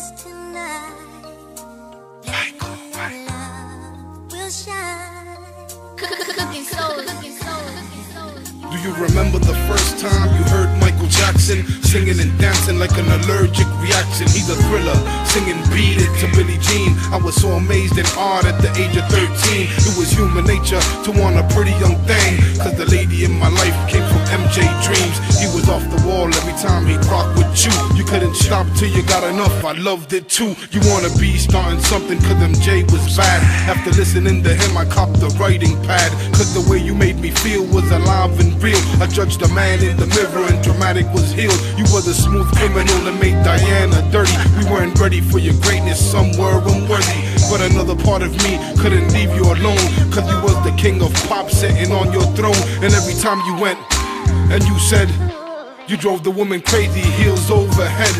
Do you remember the first time you heard Michael Jackson singing and dancing like an allergic reaction? He's a Thriller, singing Beat It to Billie Jean. I was so amazed and awed at the age of 13. It was human nature to want a pretty young thing, cause the lady in my life came from MJ Dreams. He was off the wall every time he'd rock with you. You couldn't stop till you got enough, I loved it too. You wanna be starting something cause MJ was bad. After listening to him I copped the writing pad, cause the way you made me feel was alive and real. I judged a man in the mirror and dramatic was healed. You was a smooth criminal and made Diana dirty. We weren't ready for your greatness, some were unworthy, but another part of me couldn't leave you alone, cause you was the king of pop sitting on your throne. And every time you went and you said, you drove the woman crazy, heels overhead.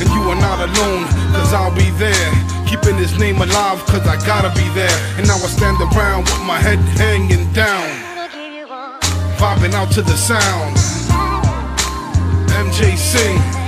And you are not alone, cause I'll be there, keeping his name alive, cause I gotta be there. And now I stand around with my head hanging down, vibing out to the sound. MJ sing.